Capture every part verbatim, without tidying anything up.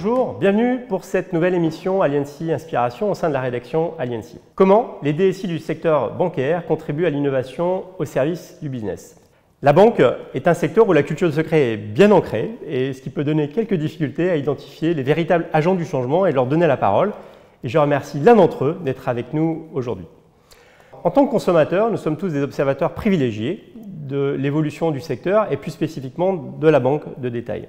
Bonjour, bienvenue pour cette nouvelle émission Alliancy Inspiration au sein de la rédaction Alliancy. Comment les D S I du secteur bancaire contribuent à l'innovation au service du business? La banque est un secteur où la culture de secret est bien ancrée, et ce qui peut donner quelques difficultés à identifier les véritables agents du changement et leur donner la parole. Et je remercie l'un d'entre eux d'être avec nous aujourd'hui. En tant que consommateurs, nous sommes tous des observateurs privilégiés de l'évolution du secteur et plus spécifiquement de la banque de détail.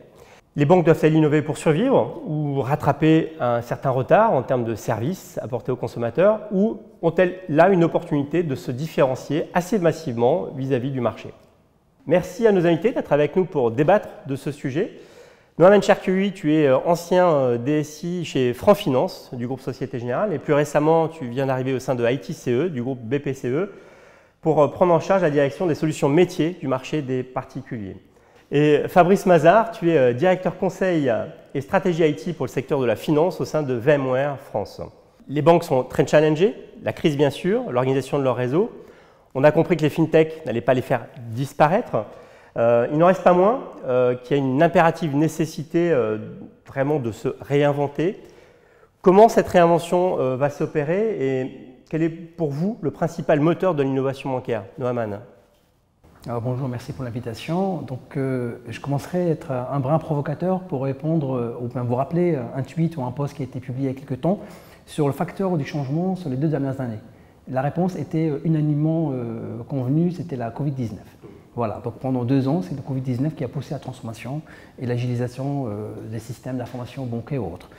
Les banques doivent-elles innover pour survivre ou rattraper un certain retard en termes de services apportés aux consommateurs, ou ont-elles là une opportunité de se différencier assez massivement vis-à-vis du marché? Merci à nos invités d'être avec nous pour débattre de ce sujet. Nouamane Cherkaoui, tu es ancien D S I chez Franfinance du groupe Société Générale et plus récemment tu viens d'arriver au sein de I T C E du groupe B P C E pour prendre en charge la direction des solutions métiers du marché des particuliers. Et Fabrice Mazard, tu es directeur conseil et stratégie I T pour le secteur de la finance au sein de VMware France. Les banques sont très challengées, la crise bien sûr, l'organisation de leur réseau. On a compris que les fintechs n'allaient pas les faire disparaître. Euh, il n'en reste pas moins euh, qu'il y a une impérative nécessité euh, vraiment de se réinventer. Comment cette réinvention euh, va s'opérer et quel est pour vous le principal moteur de l'innovation bancaire, Nouamane? Alors bonjour, merci pour l'invitation. Donc, euh, je commencerai à être un brin provocateur pour répondre, euh, ou bien vous rappeler un tweet ou un post qui a été publié il y a quelques temps sur le facteur du changement sur les deux dernières années. La réponse était unanimement euh, convenue, c'était la Covid dix-neuf. Voilà, donc pendant deux ans, c'est le Covid dix-neuf qui a poussé la transformation et l'agilisation euh, des systèmes d'information bancaire ou autres.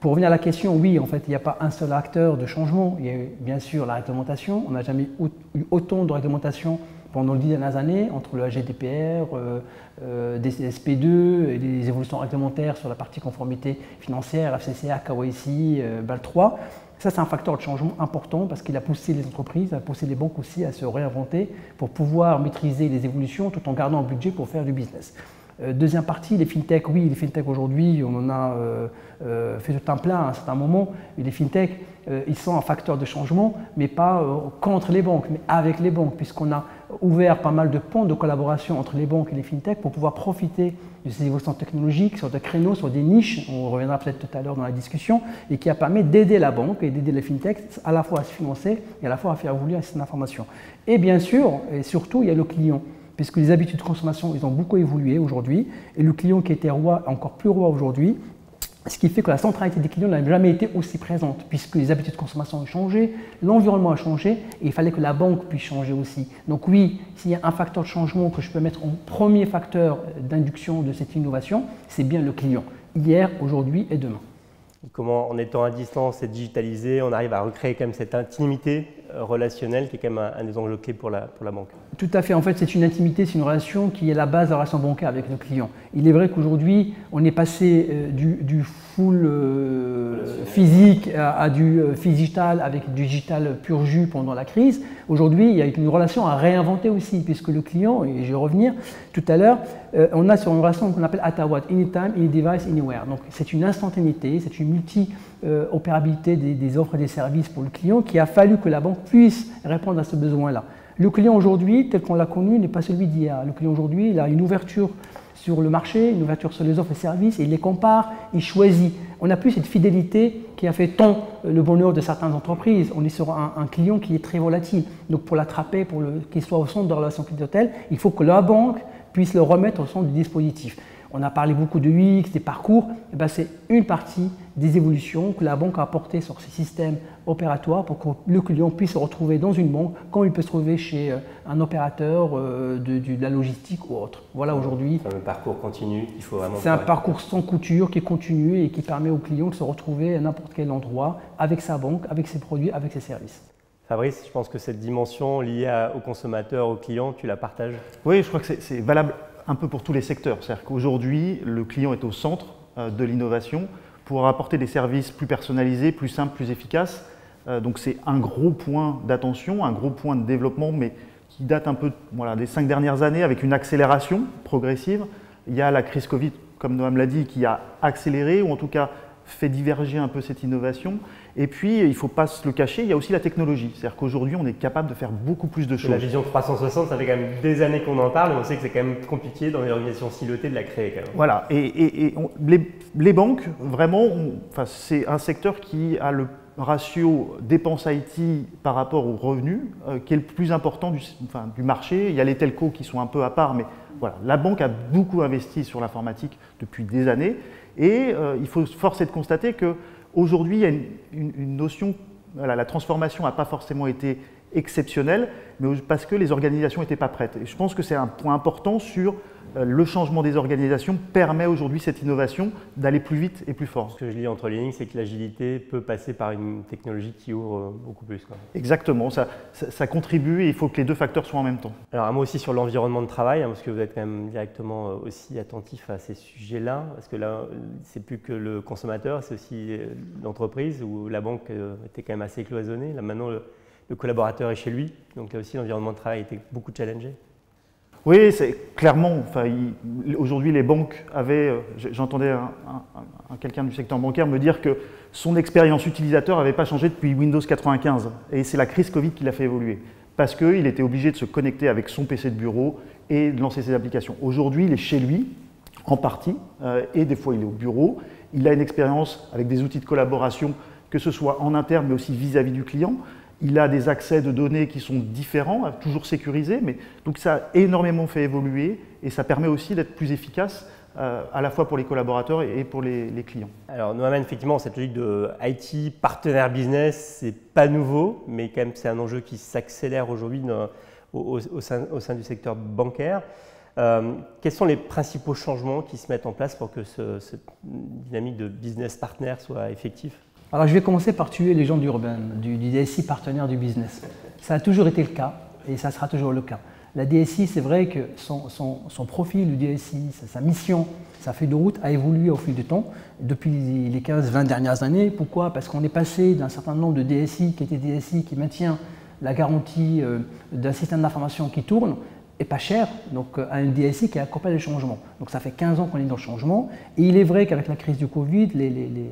Pour revenir à la question, oui, en fait, il n'y a pas un seul acteur de changement. Il y a eu, bien sûr, la réglementation. On n'a jamais eu autant de réglementation pendant les dix dernières années, entre le G D P R, euh, euh, D S P deux, et les évolutions réglementaires sur la partie conformité financière, F C C A, K O E C I, euh, B A L trois. Ça, c'est un facteur de changement important parce qu'il a poussé les entreprises, a poussé les banques aussi à se réinventer pour pouvoir maîtriser les évolutions tout en gardant un budget pour faire du business. Euh, deuxième partie, les fintechs. Oui, les fintechs aujourd'hui, on en a euh, euh, fait tout un plat à un certain moment. Et les fintechs, euh, ils sont un facteur de changement, mais pas euh, contre les banques, mais avec les banques, puisqu'on a ouvert pas mal de ponts de collaboration entre les banques et les fintechs pour pouvoir profiter de ces évolutions technologiques sur des créneaux, sur des niches, on reviendra peut-être tout à l'heure dans la discussion, et qui a permis d'aider la banque et d'aider les fintechs à la fois à se financer et à la fois à faire évoluer cette information. Et bien sûr, et surtout, il y a le client, puisque les habitudes de consommation, ils ont beaucoup évolué aujourd'hui, et le client qui était roi, encore plus roi aujourd'hui, ce qui fait que la centralité des clients n'a jamais été aussi présente, puisque les habitudes de consommation ont changé, l'environnement a changé, et il fallait que la banque puisse changer aussi. Donc oui, s'il y a un facteur de changement que je peux mettre en premier facteur d'induction de cette innovation, c'est bien le client, hier, aujourd'hui et demain. Et comment, en étant à distance et digitalisé, on arrive à recréer quand même cette intimité relationnelle qui est quand même un, un des enjeux clés pour la, pour la banque? Tout à fait. En fait, c'est une intimité, c'est une relation qui est la base de la relation bancaire avec nos clients. Il est vrai qu'aujourd'hui, on est passé euh, du, du full euh, physique à, à du euh, digital avec du digital pur jus pendant la crise. Aujourd'hui, il y a une relation à réinventer aussi, puisque le client, et je vais revenir tout à l'heure, euh, on a sur une relation qu'on appelle Atawat, Anytime, Any Device, Anywhere. Donc, c'est une instantanéité, c'est une multi-opérabilité des, des offres et des services pour le client, qui a fallu que la banque puisse répondre à ce besoin-là. Le client aujourd'hui, tel qu'on l'a connu, n'est pas celui d'hier. Le client aujourd'hui, il a une ouverture sur le marché, une ouverture sur les offres et services, et il les compare, il choisit. On n'a plus cette fidélité qui a fait tant le bonheur de certaines entreprises. On est sur un, un client qui est très volatile. Donc pour l'attraper, pour qu'il soit au centre de la relation clientèle, il faut que la banque puisse le remettre au centre du dispositif. On a parlé beaucoup de U X, des parcours, c'est une partie des évolutions que la banque a apportées sur ses systèmes opératoires pour que le client puisse se retrouver dans une banque quand il peut se trouver chez un opérateur de, de, de la logistique ou autre. Voilà aujourd'hui. C'est un parcours continu qu'il faut vraiment. C'est un parcours sans couture qui continue et qui permet au client de se retrouver à n'importe quel endroit avec sa banque, avec ses produits, avec ses services. Fabrice, je pense que cette dimension liée à, aux consommateurs, aux clients, tu la partages? Oui, je crois que c'est valable un peu pour tous les secteurs. C'est-à-dire qu'aujourd'hui, le client est au centre de l'innovation pour apporter des services plus personnalisés, plus simples, plus efficaces. Donc c'est un gros point d'attention, un gros point de développement, mais qui date un peu voilà, des cinq dernières années avec une accélération progressive. Il y a la crise Covid, comme Noam l'a dit, qui a accéléré ou en tout cas fait diverger un peu cette innovation. Et puis, il ne faut pas se le cacher, il y a aussi la technologie. C'est-à-dire qu'aujourd'hui, on est capable de faire beaucoup plus de choses. La vision trois cent soixante, ça fait quand même des années qu'on en parle, mais on sait que c'est quand même compliqué dans les organisations silotées de la créer quand même. Voilà, et, et, et on, les, les banques, vraiment, on, enfin, c'est un secteur qui a le ratio dépenses I T par rapport aux revenus euh, qui est le plus important du, enfin, du marché. Il y a les telcos qui sont un peu à part, mais voilà, la banque a beaucoup investi sur l'informatique depuis des années. Et euh, il faut force est de constater qu'aujourd'hui, il y a une, une, une notion, voilà, la transformation n'a pas forcément été exceptionnelle, mais parce que les organisations n'étaient pas prêtes. Et je pense que c'est un point important sur euh, le changement des organisations permet aujourd'hui cette innovation d'aller plus vite et plus fort. Ce que je lis entre les lignes, c'est que l'agilité peut passer par une technologie qui ouvre beaucoup plus. Quoi. Exactement, ça, ça, ça contribue et il faut que les deux facteurs soient en même temps. Alors un mot aussi sur l'environnement de travail, hein, parce que vous êtes quand même directement aussi attentif à ces sujets-là, parce que là, c'est plus que le consommateur, c'est aussi l'entreprise où la banque était quand même assez cloisonnée. Là maintenant, le, le collaborateur est chez lui, donc là aussi l'environnement de travail était beaucoup challengé. Oui, c'est clairement, enfin, aujourd'hui les banques avaient, j'entendais quelqu'un du secteur bancaire me dire que son expérience utilisateur n'avait pas changé depuis Windows quatre-vingt-quinze et c'est la crise Covid qui l'a fait évoluer parce qu'il était obligé de se connecter avec son P C de bureau et de lancer ses applications. Aujourd'hui, il est chez lui, en partie, et des fois il est au bureau, il a une expérience avec des outils de collaboration, que ce soit en interne mais aussi vis-à-vis du client. Il a des accès de données qui sont différents, toujours sécurisés, mais donc ça a énormément fait évoluer et ça permet aussi d'être plus efficace euh, à la fois pour les collaborateurs et pour les, les clients. Alors Nouamane, effectivement, cette logique de I T, partenaire business, c'est pas nouveau, mais quand même c'est un enjeu qui s'accélère aujourd'hui au, au, au, sein, au sein du secteur bancaire. Euh, quels sont les principaux changements qui se mettent en place pour que ce, cette dynamique de business partner soit effective ? Alors je vais commencer par tuer les gens d'Urban, du, du D S I partenaire du business. Ça a toujours été le cas et ça sera toujours le cas. La D S I, c'est vrai que son, son, son profil, le D S I, sa mission, sa feuille de route a évolué au fil du temps depuis les quinze vingt dernières années. Pourquoi? Parce qu'on est passé d'un certain nombre de D S I qui étaient D S I qui maintient la garantie d'un système d'information qui tourne et pas cher, donc à un D S I qui accompagne les changements. Donc ça fait quinze ans qu'on est dans le changement et il est vrai qu'avec la crise du Covid, les, les, les, les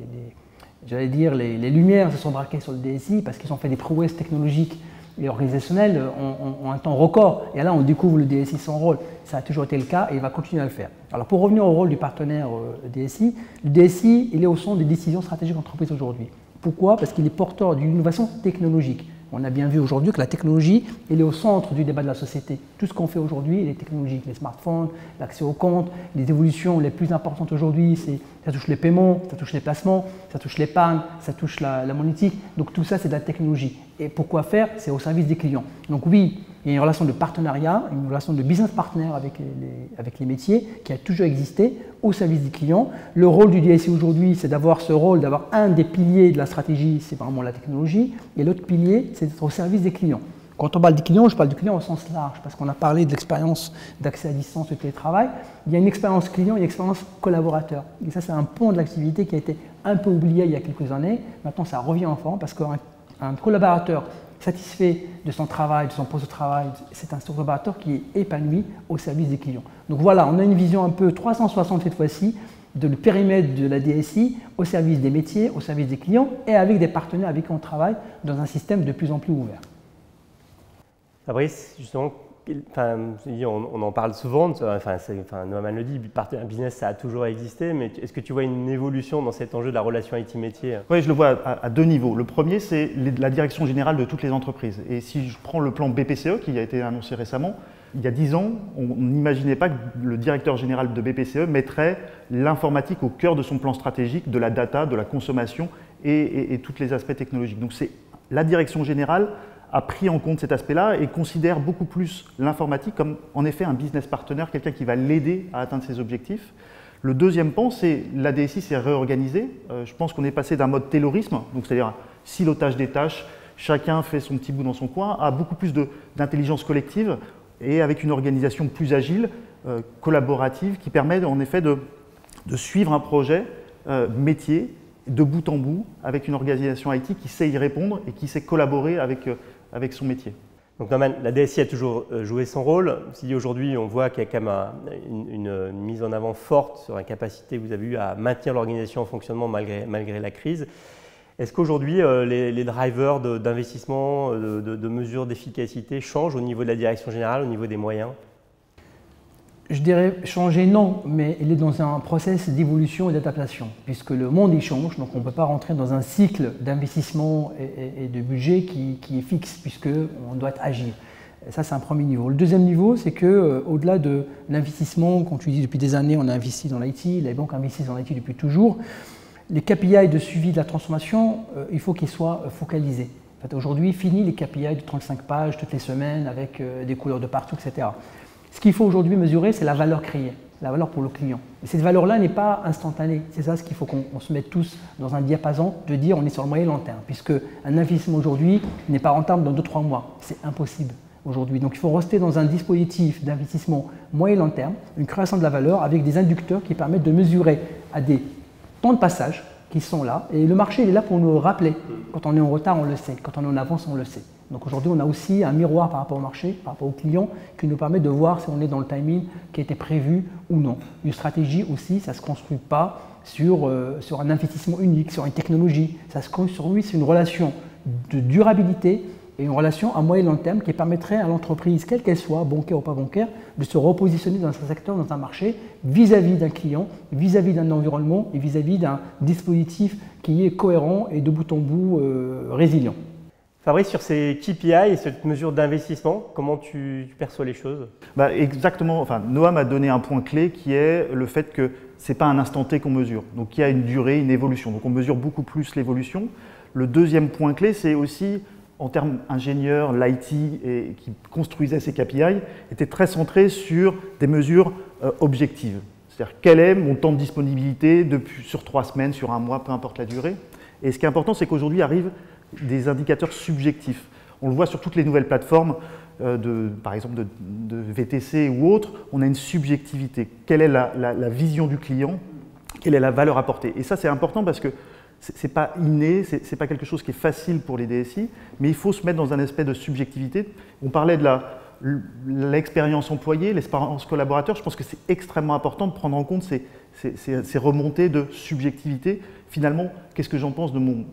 J'allais dire, les, les lumières se sont braquées sur le D S I parce qu'ils ont fait des prouesses technologiques et organisationnelles en, en, en un temps record. Et là, on découvre le D S I sans rôle. Ça a toujours été le cas et il va continuer à le faire. Alors, pour revenir au rôle du partenaire euh, D S I, le D S I, il est au centre des décisions stratégiques d'entreprise aujourd'hui. Pourquoi? Parce qu'il est porteur d'une innovation technologique. On a bien vu aujourd'hui que la technologie, elle est au centre du débat de la société. Tout ce qu'on fait aujourd'hui, les technologies, les smartphones, l'accès aux comptes, les évolutions les plus importantes aujourd'hui, ça touche les paiements, ça touche les placements, ça touche l'épargne, ça touche la, la monétique. Donc tout ça, c'est de la technologie. Et pourquoi faire? C'est au service des clients. Donc oui, il y a une relation de partenariat, une relation de business partner avec les, les, avec les métiers qui a toujours existé au service des clients. Le rôle du D S I aujourd'hui, c'est d'avoir ce rôle, d'avoir un des piliers de la stratégie, c'est vraiment la technologie, et l'autre pilier, c'est d'être au service des clients. Quand on parle des clients, je parle du client au sens large, parce qu'on a parlé de l'expérience d'accès à distance et de télétravail. Il y a une expérience client et une expérience collaborateur. Et ça, c'est un pont de l'activité qui a été un peu oublié il y a quelques années. Maintenant, ça revient en forme, parce qu'un un collaborateur satisfait de son travail, de son poste de travail, c'est un collaborateur qui est épanoui au service des clients. Donc voilà, on a une vision un peu trois cent soixante cette fois-ci, de le périmètre de la D S I au service des métiers, au service des clients et avec des partenaires avec qui on travaille dans un système de plus en plus ouvert. Fabrice, justement, enfin, on en parle souvent, enfin, enfin, Nouamane le dit, partenaire business ça a toujours existé, mais est-ce que tu vois une évolution dans cet enjeu de la relation I T métier? Oui, je le vois à, à deux niveaux. Le premier, c'est la direction générale de toutes les entreprises. Et si je prends le plan B P C E qui a été annoncé récemment, il y a dix ans, on n'imaginait pas que le directeur général de B P C E mettrait l'informatique au cœur de son plan stratégique, de la data, de la consommation et, et, et tous les aspects technologiques. Donc c'est la direction générale a pris en compte cet aspect-là et considère beaucoup plus l'informatique comme en effet un business partner, quelqu'un qui va l'aider à atteindre ses objectifs. Le deuxième pan, c'est la D S I s'est réorganisée. Euh, je pense qu'on est passé d'un mode taylorisme, donc c'est-à-dire un silotage des tâches, chacun fait son petit bout dans son coin, à beaucoup plus d'intelligence collective et avec une organisation plus agile, euh, collaborative, qui permet en effet de, de suivre un projet euh, métier de bout en bout avec une organisation I T qui sait y répondre et qui sait collaborer avec euh, avec son métier. Donc Nouamane, la D S I a toujours joué son rôle. Si aujourd'hui on voit qu'il y a quand même une, une, une mise en avant forte sur la capacité que vous avez eue à maintenir l'organisation en fonctionnement malgré, malgré la crise, Est-ce qu'aujourd'hui, euh, les, les drivers d'investissement, de, de, de mesures d'efficacité changent au niveau de la direction générale, au niveau des moyens? Je dirais changer, non, mais il est dans un process d'évolution et d'adaptation, puisque le monde y change, donc on ne peut pas rentrer dans un cycle d'investissement et, et, et de budget qui, qui est fixe, puisqu'on doit agir. Et ça, c'est un premier niveau. Le deuxième niveau, c'est qu'au-delà de l'investissement, comme tu dis, depuis des années, on a investi dans l'I T, les banques investissent dans l'I T depuis toujours. Les K P I de suivi de la transformation, euh, il faut qu'ils soient focalisés. En fait, aujourd'hui, fini les K P I de trente-cinq pages toutes les semaines avec euh, des couleurs de partout, et cetera. Ce qu'il faut aujourd'hui mesurer, c'est la valeur créée, la valeur pour le client. Et cette valeur-là n'est pas instantanée. C'est ça ce qu'il faut qu'on se mette tous dans un diapason de dire on est sur le moyen et long terme, puisque un investissement aujourd'hui n'est pas rentable dans deux à trois mois. C'est impossible aujourd'hui. Donc il faut rester dans un dispositif d'investissement moyen et long terme, une création de la valeur avec des inducteurs qui permettent de mesurer à des temps de passage qui sont là. Et le marché il est là pour nous rappeler. Quand on est en retard, on le sait. Quand on est en avance, on le sait. Donc aujourd'hui, on a aussi un miroir par rapport au marché, par rapport aux clients, qui nous permet de voir si on est dans le timing qui était prévu ou non. Une stratégie aussi, ça ne se construit pas sur, euh, sur un investissement unique, sur une technologie. Ça se construit sur une relation de durabilité et une relation à moyen et long terme qui permettrait à l'entreprise, quelle qu'elle soit, bancaire ou pas bancaire, de se repositionner dans un secteur, dans un marché, vis-à-vis d'un client, vis-à-vis d'un environnement et vis-à-vis d'un dispositif qui est cohérent et de bout en bout euh, résilient. Fabrice, sur ces K P I et cette mesure d'investissement, comment tu perçois les choses? Bah exactement, enfin, Noam a donné un point clé qui est le fait que ce n'est pas un instant T qu'on mesure, donc il y a une durée, une évolution, donc on mesure beaucoup plus l'évolution. Le deuxième point clé, c'est aussi en termes ingénieurs, l'I T et qui construisait ces K P I était très centré sur des mesures objectives, c'est-à-dire quel est mon temps de disponibilité depuis, sur trois semaines, sur un mois, peu importe la durée. Et ce qui est important, c'est qu'aujourd'hui arrive des indicateurs subjectifs. On le voit sur toutes les nouvelles plateformes, euh, de, par exemple de, de V T C ou autres, on a une subjectivité. Quelle est la, la, la vision du client? Quelle est la valeur apportée? Et ça, c'est important parce que ce n'est pas inné, ce n'est pas quelque chose qui est facile pour les D S I, mais il faut se mettre dans un aspect de subjectivité. On parlait de l'expérience employée, l'expérience collaborateur. Je pense que c'est extrêmement important de prendre en compte ces, ces, ces, ces remontées de subjectivité. Finalement, qu'est-ce que j'en pense de mon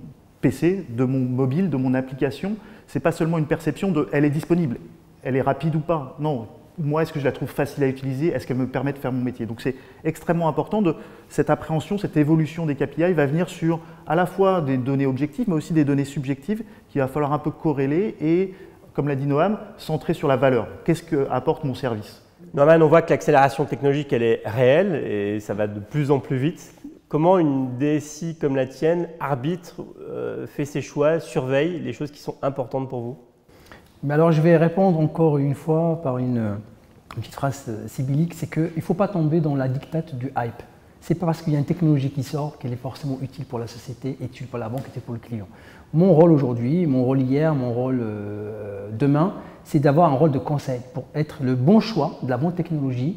P C, de mon mobile, de mon application? Ce n'est pas seulement une perception de « elle est disponible », « elle est rapide ou pas ». Non, moi, est-ce que je la trouve facile à utiliser? Est-ce qu'elle me permet de faire mon métier? Donc, c'est extrêmement important de cette appréhension, cette évolution des K P I va venir sur à la fois des données objectives, mais aussi des données subjectives qu'il va falloir un peu corréler et, comme l'a dit Noam, centrer sur la valeur. Qu'est-ce que apporte mon service? Noam, on voit que l'accélération technologique, elle est réelle et ça va de plus en plus vite. Comment une D S I comme la tienne arbitre, euh, fait ses choix, surveille les choses qui sont importantes pour vous? Mais alors je vais répondre encore une fois par une, une petite phrase sibyllique, c'est qu'il ne faut pas tomber dans la dictate du hype. Ce n'est pas parce qu'il y a une technologie qui sort qu'elle est forcément utile pour la société, utile pour la banque, utile pour le client. Mon rôle aujourd'hui, mon rôle hier, mon rôle euh, demain, c'est d'avoir un rôle de conseil pour être le bon choix de la bonne technologie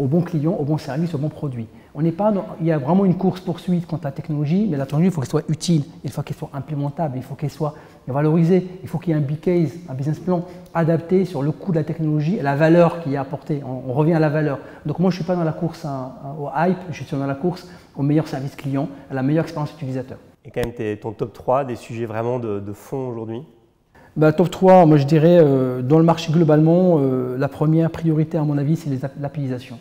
au bon client, au bon service, au bon produit. On n'est pas dans, il y a vraiment une course-poursuite contre la technologie, mais la technologie, il faut qu'elle soit utile, il faut qu'elle soit implémentable, il faut qu'elle soit valorisée, il faut qu'il y ait un B case, un business plan adapté sur le coût de la technologie et la valeur qu'il y a apportée. On, on revient à la valeur. Donc moi, je ne suis pas dans la course à, à, au hype, je suis dans la course au meilleur service client, à la meilleure expérience utilisateur. Et quand même, tu es ton top trois des sujets vraiment de, de fond aujourd'hui? Bah, top trois, moi je dirais, euh, dans le marché globalement, euh, la première priorité à mon avis, c'est l'APIisation.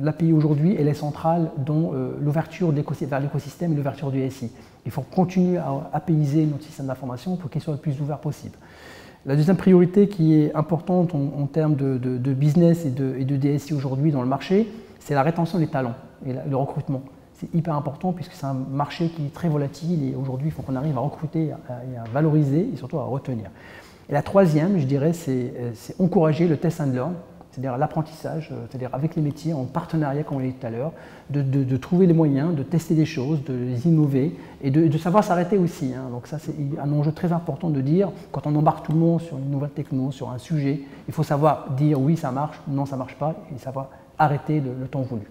L'A P I aujourd'hui, elle est centrale dans euh, l'ouverture vers l'écosystème et l'ouverture du S I. Il faut continuer à apaiser notre système d'information pour qu'il soit le plus ouvert possible. La deuxième priorité qui est importante en, en termes de, de, de business et de, et de D S I aujourd'hui dans le marché, c'est la rétention des talents et la, le recrutement. C'est hyper important puisque c'est un marché qui est très volatile et aujourd'hui, il faut qu'on arrive à recruter, à, à valoriser et surtout à retenir. Et la troisième, je dirais, c'est encourager le test and learn, c'est-à-dire l'apprentissage, c'est-à-dire avec les métiers, en partenariat, comme on l'a dit tout à l'heure, de, de, de trouver les moyens de tester des choses, de les innover et de, de savoir s'arrêter aussi. Hein. Donc ça, c'est un enjeu très important de dire, quand on embarque tout le monde sur une nouvelle techno, sur un sujet, il faut savoir dire oui, ça marche, non, ça ne marche pas, et savoir arrêter le, le temps voulu.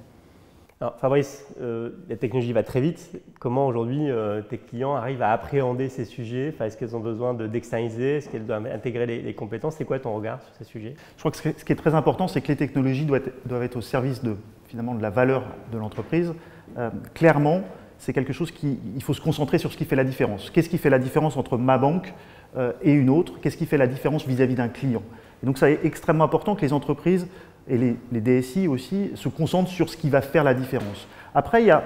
Alors, Fabrice, euh, la technologie va très vite. Comment aujourd'hui euh, tes clients arrivent à appréhender ces sujets? Enfin, est-ce qu'elles ont besoin d'externaliser? Est-ce qu'elles doivent intégrer les, les compétences? C'est quoi ton regard sur ces sujets? Je crois que ce qui est très important, c'est que les technologies doivent être, doivent être au service de, finalement, de la valeur de l'entreprise. Euh, clairement, c'est quelque chose qui, il faut se concentrer sur ce qui fait la différence. Qu'est-ce qui fait la différence entre ma banque euh, et une autre? Qu'est-ce qui fait la différence vis-à-vis d'un client? Et donc, ça est extrêmement important que les entreprises et les, les D S I aussi se concentrent sur ce qui va faire la différence. Après, il y a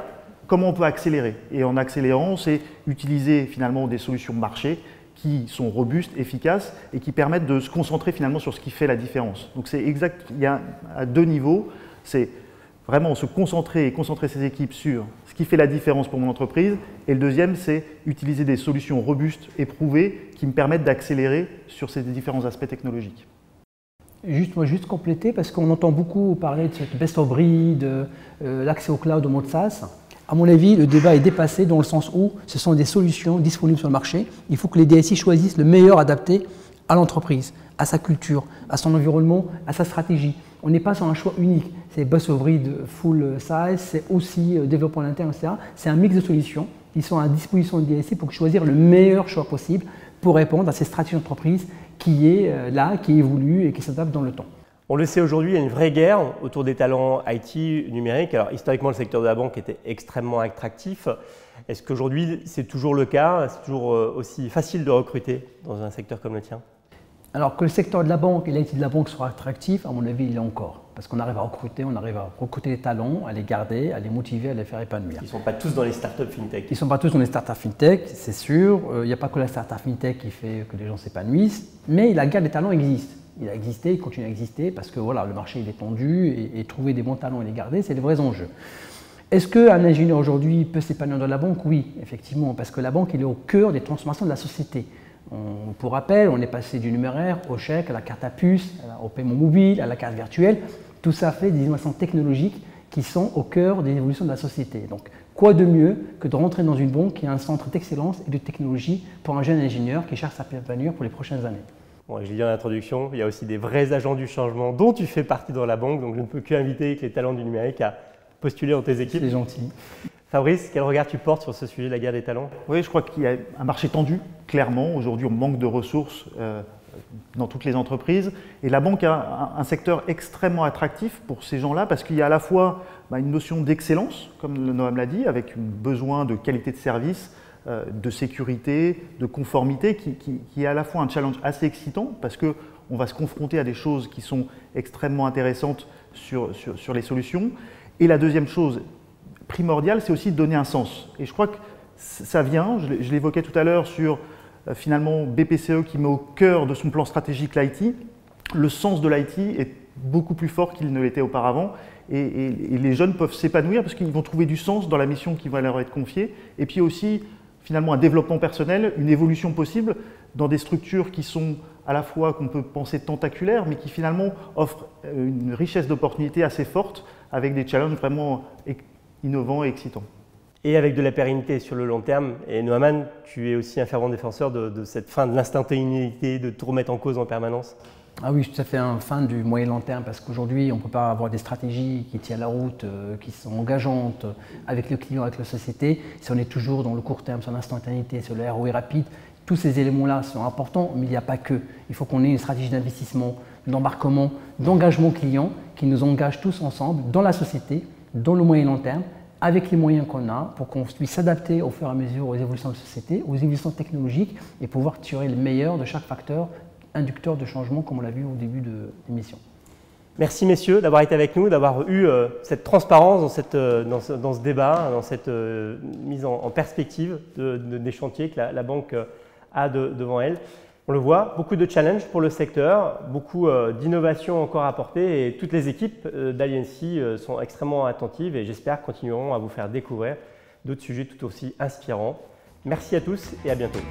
comment on peut accélérer. Et en accélérant, c'est utiliser finalement des solutions marché qui sont robustes, efficaces et qui permettent de se concentrer finalement sur ce qui fait la différence. Donc, c'est exact, il y a à deux niveaux. C'est vraiment se concentrer et concentrer ses équipes sur ce qui fait la différence pour mon entreprise. Et le deuxième, c'est utiliser des solutions robustes, éprouvées, qui me permettent d'accélérer sur ces différents aspects technologiques. Juste, moi, juste compléter, parce qu'on entend beaucoup parler de cette best of breed, de euh, l'accès au cloud, au mode SaaS. À mon avis, le débat est dépassé dans le sens où ce sont des solutions disponibles sur le marché. Il faut que les D S I choisissent le meilleur adapté à l'entreprise, à sa culture, à son environnement, à sa stratégie. On n'est pas sur un choix unique. C'est best of breed, full size, c'est aussi développement interne, et cetera. C'est un mix de solutions qui sont à disposition des D S I pour choisir le meilleur choix possible pour répondre à ces stratégies d'entreprise qui est là, qui évolue et qui s'adapte dans le temps. On le sait aujourd'hui, il y a une vraie guerre autour des talents I T numériques. Alors historiquement, le secteur de la banque était extrêmement attractif. Est-ce qu'aujourd'hui, c'est toujours le cas? C'est toujours aussi facile de recruter dans un secteur comme le tien? Alors que le secteur de la banque et l'I T de la banque soient attractifs, à mon avis, il l'est encore. Parce qu'on arrive à recruter, on arrive à recruter les talents, à les garder, à les motiver, à les faire épanouir. Ils ne sont pas tous dans les startups fintech. Ils ne sont pas tous dans les startups fintech, c'est sûr. Il euh, n'y a pas que la startup fintech qui fait que les gens s'épanouissent. Mais la guerre des talents existe. Il a existé, il continue à exister parce que voilà, le marché il est tendu et, et trouver des bons talents et les garder, c'est les vrais enjeux. Est-ce qu'un ingénieur aujourd'hui peut s'épanouir dans la banque? Oui, effectivement, parce que la banque il est au cœur des transformations de la société. On, pour rappel, on est passé du numéraire au chèque, à la carte à puce, au paiement mobile, à la carte virtuelle. Tout ça fait des innovations technologiques qui sont au cœur des évolutions de la société. Donc, quoi de mieux que de rentrer dans une banque qui a un centre d'excellence et de technologie pour un jeune ingénieur qui cherche à s'épanouir pour les prochaines années? Bon, je l'ai dit en introduction, il y a aussi des vrais agents du changement dont tu fais partie dans la banque, donc je ne peux qu'inviter les talents du numérique à postuler dans tes équipes. C'est gentil. Fabrice, quel regard tu portes sur ce sujet de la guerre des talents? Oui, je crois qu'il y a un marché tendu, clairement. Aujourd'hui, on manque de ressources euh, dans toutes les entreprises. Et la banque a un secteur extrêmement attractif pour ces gens-là parce qu'il y a à la fois bah, une notion d'excellence, comme Noam l'a dit, avec un besoin de qualité de service, de sécurité, de conformité, qui, qui, qui est à la fois un challenge assez excitant parce qu'on va se confronter à des choses qui sont extrêmement intéressantes sur, sur, sur les solutions. Et la deuxième chose primordiale, c'est aussi de donner un sens. Et je crois que ça vient, je l'évoquais tout à l'heure sur euh, finalement B P C E qui met au cœur de son plan stratégique l'I T. Le sens de l'I T est beaucoup plus fort qu'il ne l'était auparavant. Et, et, et les jeunes peuvent s'épanouir parce qu'ils vont trouver du sens dans la mission qui va leur être confiée. Et puis aussi, finalement un développement personnel, une évolution possible dans des structures qui sont à la fois qu'on peut penser tentaculaires, mais qui finalement offrent une richesse d'opportunités assez forte avec des challenges vraiment innovants et excitants. Et avec de la pérennité sur le long terme. Et Nouamane, tu es aussi un fervent défenseur de, de cette fin de l'instantanéité, de tout remettre en cause en permanence. Ah oui, je suis tout à fait un fan du moyen long terme parce qu'aujourd'hui, on ne peut pas avoir des stratégies qui tiennent la route, euh, qui sont engageantes avec le client, avec la société, si on est toujours dans le court terme, sur l'instantanéité, sur le R O I rapide. Tous ces éléments-là sont importants, mais il n'y a pas que. Il faut qu'on ait une stratégie d'investissement, d'embarquement, d'engagement client qui nous engage tous ensemble dans la société, dans le moyen long terme, avec les moyens qu'on a pour qu'on puisse s'adapter au fur et à mesure aux évolutions de la société, aux évolutions technologiques et pouvoir tirer le meilleur de chaque facteur inducteur de changement, comme on l'a vu au début de l'émission. Merci messieurs d'avoir été avec nous, d'avoir eu euh, cette transparence dans, cette, euh, dans, ce, dans ce débat, dans cette euh, mise en, en perspective de, de, des chantiers que la, la banque euh, a de, devant elle. On le voit, beaucoup de challenges pour le secteur, beaucoup euh, d'innovations encore à apporter et toutes les équipes euh, d'Alliancy euh, sont extrêmement attentives et j'espère continueront à vous faire découvrir d'autres sujets tout aussi inspirants. Merci à tous et à bientôt.